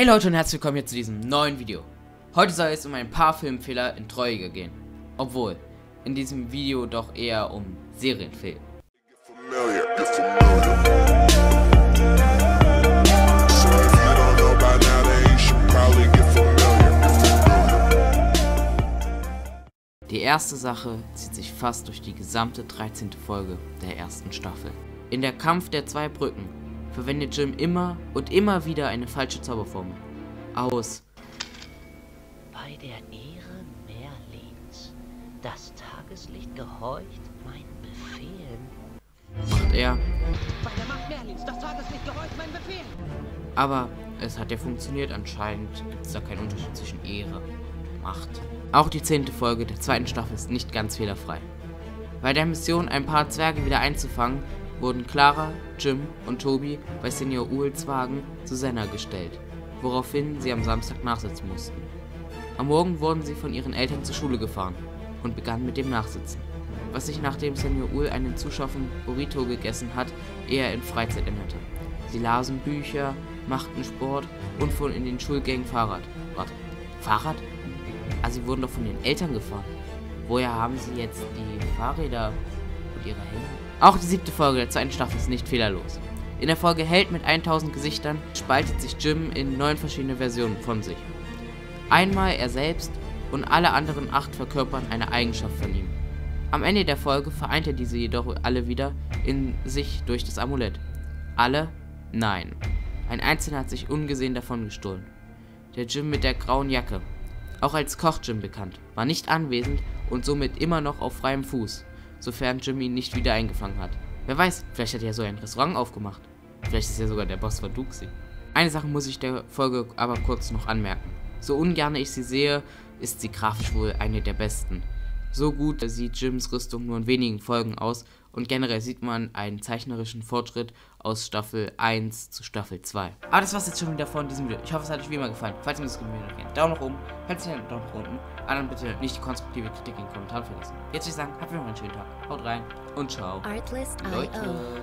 Hey Leute und herzlich willkommen hier zu diesem neuen Video. Heute soll es um ein paar Filmfehler in Trolljäger gehen. Obwohl, in diesem Video doch eher um Serienfehler. Die erste Sache zieht sich fast durch die gesamte 13. Folge der ersten Staffel. In der Kampf der zwei Brücken verwendet Jim immer und immer wieder eine falsche Zauberformel. Aus Bei der Ehre Merlins, das Tageslicht gehorcht meinen Befehlen, macht er Bei der Macht Merlins, das Tageslicht gehorcht meinen Befehlen. Aber es hat ja funktioniert, anscheinend gibt es da keinen Unterschied zwischen Ehre und Macht. Auch die 10. Folge der 2. Staffel ist nicht ganz fehlerfrei. Bei der Mission, ein paar Zwerge wieder einzufangen, wurden Clara, Jim und Toby bei Senior Uhls Wagen zu Senna gestellt, woraufhin sie am Samstag nachsitzen mussten. Am Morgen wurden sie von ihren Eltern zur Schule gefahren und begannen mit dem Nachsitzen, was sich nachdem Senior Uhl einen Zuschaufen Burrito gegessen hat, eher in Freizeit änderte. Sie lasen Bücher, machten Sport und fuhren in den Schulgängen Fahrrad. Warte, Fahrrad? Also sie wurden doch von den Eltern gefahren. Woher haben sie jetzt die Fahrräder und ihre Hände? Auch die 7. Folge der 2. Staffel ist nicht fehlerlos. In der Folge Held mit 1000 Gesichtern spaltet sich Jim in 9 verschiedene Versionen von sich. Einmal er selbst und alle anderen 8 verkörpern eine Eigenschaft von ihm. Am Ende der Folge vereint er diese jedoch alle wieder in sich durch das Amulett. Alle? Nein. Ein Einzelner hat sich ungesehen davon gestohlen. Der Jim mit der grauen Jacke, auch als Koch-Jim bekannt, war nicht anwesend und somit immer noch auf freiem Fuß, sofern Jim ihn nicht wieder eingefangen hat. Wer weiß, vielleicht hat er so ein Restaurant aufgemacht. Vielleicht ist er sogar der Boss von Duxi. Eine Sache muss ich der Folge aber kurz noch anmerken. So ungern ich sie sehe, ist sie grafisch wohl eine der besten. So gut sieht Jims Rüstung nur in wenigen Folgen aus und generell sieht man einen zeichnerischen Fortschritt aus Staffel 1 zu Staffel 2. Aber das war's jetzt schon wieder von diesem Video. Ich hoffe, es hat euch wie immer gefallen. Falls ihr das gefallen habt, einen Daumen nach oben, falls ihr einen Daumen nach unten. Anderen bitte nicht die konstruktive Kritik in den Kommentaren vergessen. Jetzt würde ich sagen, habt noch einen schönen Tag. Haut rein und ciao. Artlist Leute.